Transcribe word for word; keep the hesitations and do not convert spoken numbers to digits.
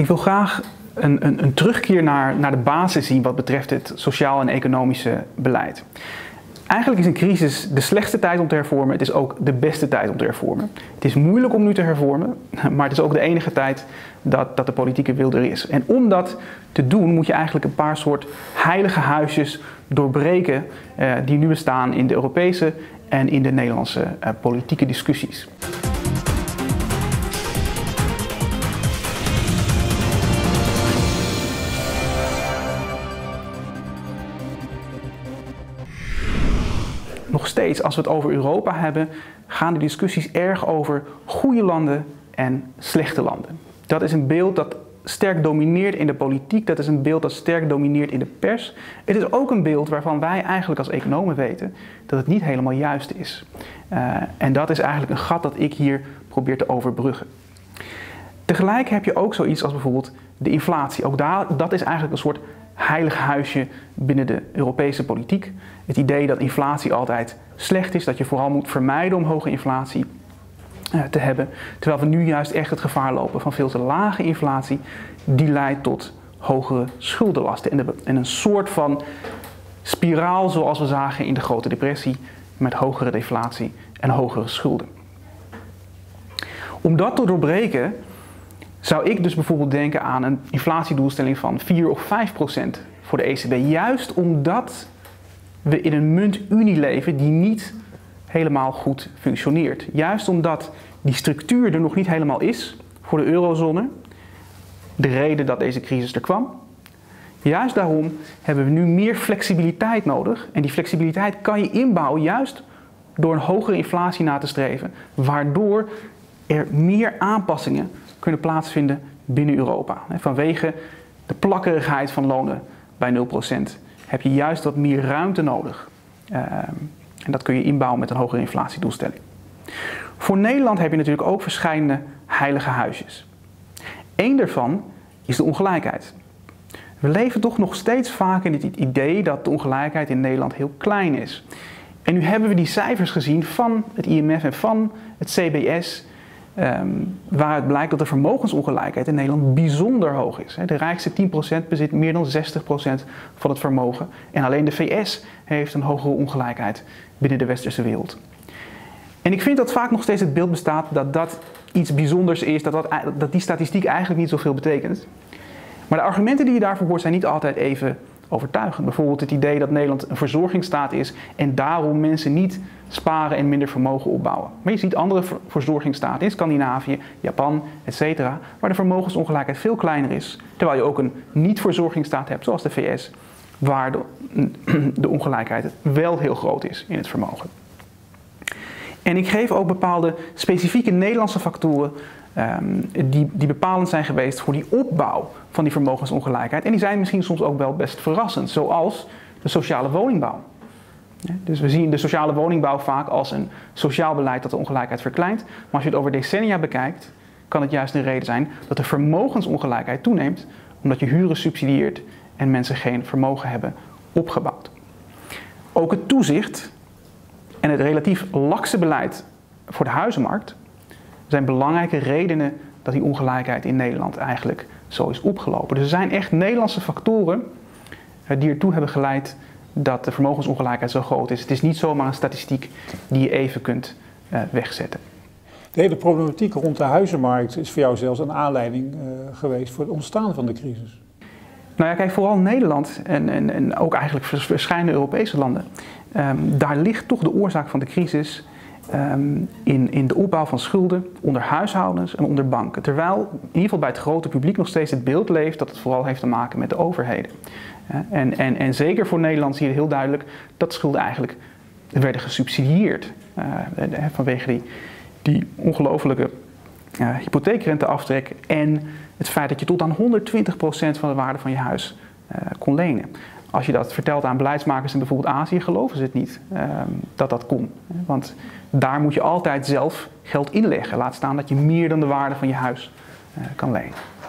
Ik wil graag een, een, een terugkeer naar, naar de basis zien wat betreft het sociaal en economische beleid. Eigenlijk is een crisis de slechtste tijd om te hervormen. Het is ook de beste tijd om te hervormen. Het is moeilijk om nu te hervormen, maar het is ook de enige tijd dat, dat de politieke wil er is. En om dat te doen moet je eigenlijk een paar soort heilige huisjes doorbreken eh, die nu bestaan in de Europese en in de Nederlandse eh, politieke discussies. Nog steeds, als we het over Europa hebben, gaan de discussies erg over goede landen en slechte landen. Dat is een beeld dat sterk domineert in de politiek, dat is een beeld dat sterk domineert in de pers. Het is ook een beeld waarvan wij eigenlijk als economen weten dat het niet helemaal juist is. Uh, en dat is eigenlijk een gat dat ik hier probeer te overbruggen. Tegelijk heb je ook zoiets als bijvoorbeeld de inflatie. Ook daar, dat is eigenlijk een soort heilig huisje binnen de Europese politiek. Het idee dat inflatie altijd slecht is, dat je vooral moet vermijden om hoge inflatie te hebben. Terwijl we nu juist echt het gevaar lopen van veel te lage inflatie, die leidt tot hogere schuldenlasten. En een soort van spiraal zoals we zagen in de Grote Depressie, met hogere deflatie en hogere schulden. Om dat te doorbreken zou ik dus bijvoorbeeld denken aan een inflatiedoelstelling van vier of vijf procent voor de E C B. Juist omdat we in een muntunie leven die niet helemaal goed functioneert. Juist omdat die structuur er nog niet helemaal is voor de eurozone. De reden dat deze crisis er kwam. Juist daarom hebben we nu meer flexibiliteit nodig. En die flexibiliteit kan je inbouwen juist door een hogere inflatie na te streven. Waardoor er meer aanpassingen kunnen plaatsvinden binnen Europa. Vanwege de plakkerigheid van lonen bij nul procent heb je juist wat meer ruimte nodig. En dat kun je inbouwen met een hogere inflatiedoelstelling. Voor Nederland heb je natuurlijk ook verschillende heilige huisjes. Eén daarvan is de ongelijkheid. We leven toch nog steeds vaak in het idee dat de ongelijkheid in Nederland heel klein is. En nu hebben we die cijfers gezien van het I M F en van het C B S... Um, waaruit blijkt dat de vermogensongelijkheid in Nederland bijzonder hoog is. De rijkste tien procent bezit meer dan zestig procent van het vermogen. En alleen de V S heeft een hogere ongelijkheid binnen de westerse wereld. En ik vind dat vaak nog steeds het beeld bestaat dat dat iets bijzonders is, dat, dat, dat die statistiek eigenlijk niet zoveel betekent. Maar de argumenten die je daarvoor hoort zijn niet altijd even overtuigend. Bijvoorbeeld het idee dat Nederland een verzorgingsstaat is en daarom mensen niet sparen en minder vermogen opbouwen. Maar je ziet andere verzorgingsstaten in Scandinavië, Japan, et cetera, waar de vermogensongelijkheid veel kleiner is. Terwijl je ook een niet-verzorgingsstaat hebt, zoals de V S, waar de, de ongelijkheid wel heel groot is in het vermogen. En ik geef ook bepaalde specifieke Nederlandse factoren um, die, die bepalend zijn geweest voor die opbouw van die vermogensongelijkheid. En die zijn misschien soms ook wel best verrassend, zoals de sociale woningbouw. Dus we zien de sociale woningbouw vaak als een sociaal beleid dat de ongelijkheid verkleint. Maar als je het over decennia bekijkt, kan het juist een reden zijn dat de vermogensongelijkheid toeneemt, omdat je huren subsidieert en mensen geen vermogen hebben opgebouwd. Ook het toezicht en het relatief lakse beleid voor de huizenmarkt zijn belangrijke redenen dat die ongelijkheid in Nederland eigenlijk zo is opgelopen. Dus er zijn echt Nederlandse factoren die ertoe hebben geleid dat de vermogensongelijkheid zo groot is. Het is niet zomaar een statistiek die je even kunt uh, wegzetten. De hele problematiek rond de huizenmarkt is voor jou zelfs een aanleiding uh, geweest voor het ontstaan van de crisis. Nou ja, kijk, vooral Nederland en, en, en ook eigenlijk verschillende Europese landen. Um, daar ligt toch de oorzaak van de crisis um, in, in de opbouw van schulden onder huishoudens en onder banken. Terwijl in ieder geval bij het grote publiek nog steeds het beeld leeft dat het vooral heeft te maken met de overheden. En, en, en zeker voor Nederland zie je heel duidelijk dat schulden eigenlijk werden gesubsidieerd. Uh, vanwege die, die ongelofelijke uh, hypotheekrenteaftrek en het feit dat je tot aan honderdtwintig procent van de waarde van je huis uh, kon lenen. Als je dat vertelt aan beleidsmakers in bijvoorbeeld Azië, geloven ze het niet uh, dat dat kon. Want daar moet je altijd zelf geld inleggen. Laat staan dat je meer dan de waarde van je huis uh, kan lenen.